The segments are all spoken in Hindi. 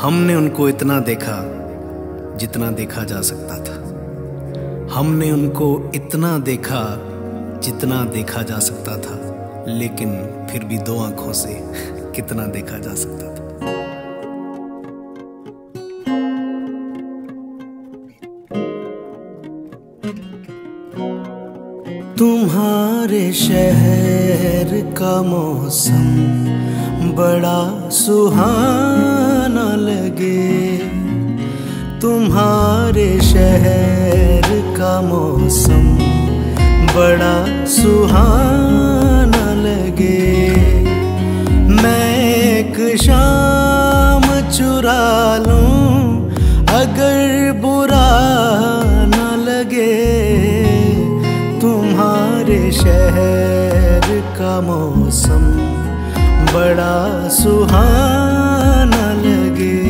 हमने उनको इतना देखा जितना देखा जा सकता था। हमने उनको इतना देखा जितना देखा जा सकता था, लेकिन फिर भी दो आंखों से कितना देखा जा सकता था। तुम्हारे शहर का मौसम बड़ा सुहाना लगे, तुम्हारे शहर का मौसम बड़ा सुहाना लगे। मैं एक शाम चुरा लूं अगर बुरा ना लगे, तुम्हारे शहर का मौसम बड़ा सुहाना लगे।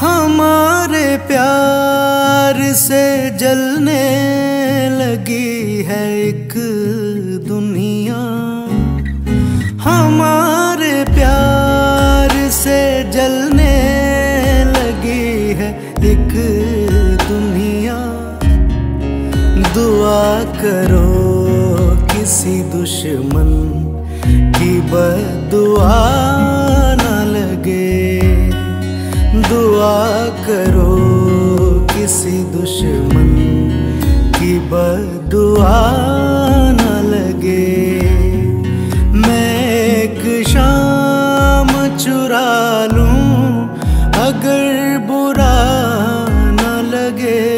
हमारे प्यार से जलने लगी है एक दुनिया, हमारे प्यार से जलने लगी है एक दुनिया। दुआ करो किसी दुश्मन की बददुआ ना लगे, दुआ करो किसी दुश्मन की बददुआ ना लगे। मैं एक शाम चुरा लूं अगर बुरा ना लगे,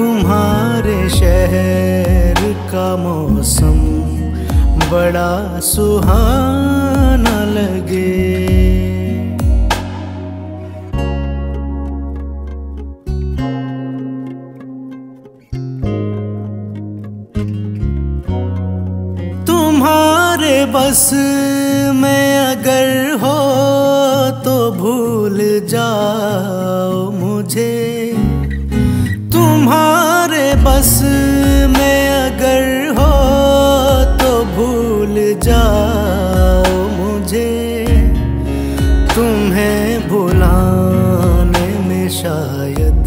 तुम्हारे शहर का मौसम बड़ा सुहाना लगे। तुम्हारे बस में अगर हो तो भूल जाओ मुझे, तुम्हारे बस में अगर हो तो भूल जाओ मुझे। तुम्हें भुलाने में शायद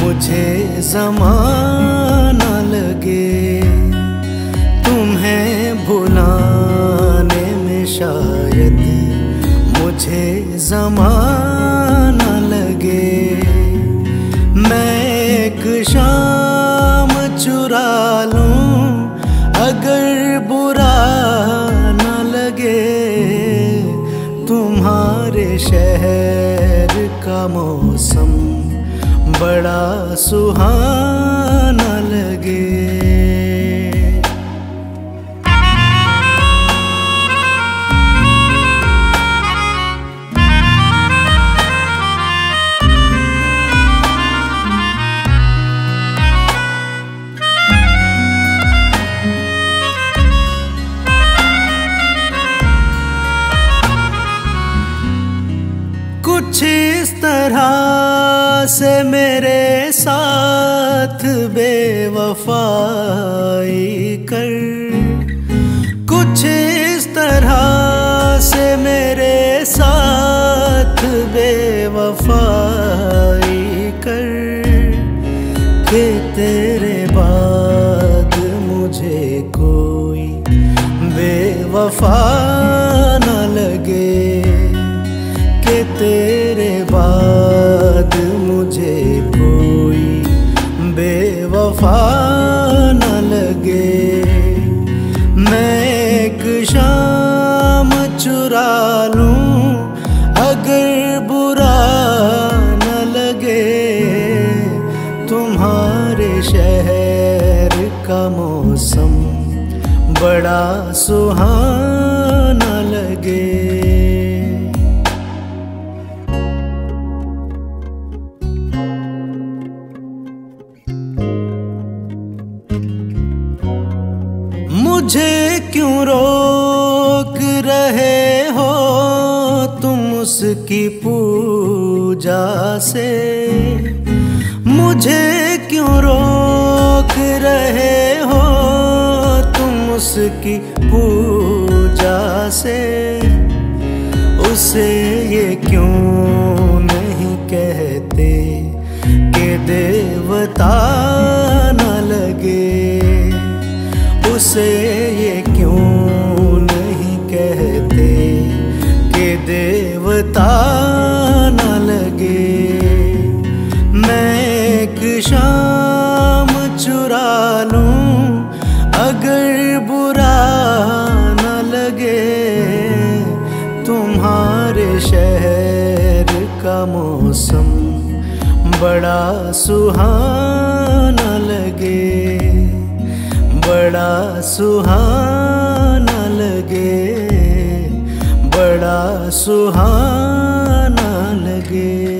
मुझे ज़माना लगे, तुम्हें भुलाने में शायद मुझे ज़माना लगे। मैं एक शाम चुरा लूं अगर बुरा ना लगे, तुम्हारे शहर का मौसम बड़ा सुहाना लगे। कुछ इस तरह से मेरे साथ बेवफाई कर, कुछ इस तरह से मेरे साथ बेवफाई कर के तेरे बाद मुझे कोई बेवफा ना लगे, तेरे बाद मुझे कोई बेवफा न लगे। मैं एक शाम चुरा लूं अगर बुरा न लगे, तुम्हारे शहर का मौसम बड़ा सुहाना लगे। मुझे क्यों रोक रहे हो तुम उसकी पूजा से, मुझे क्यों रोक रहे हो तुम उसकी पूजा से, उसे ये क्यों नहीं कहते कि देवता न लगे, उसे ये क्यों नहीं कहते कि देवता न लगे। मैं एक शाम चुरा लूं अगर बुरा न लगे, तुम्हारे शहर का मौसम बड़ा सुहाना लगे, बड़ा सुहाना लगे, बड़ा सुहाना लगे।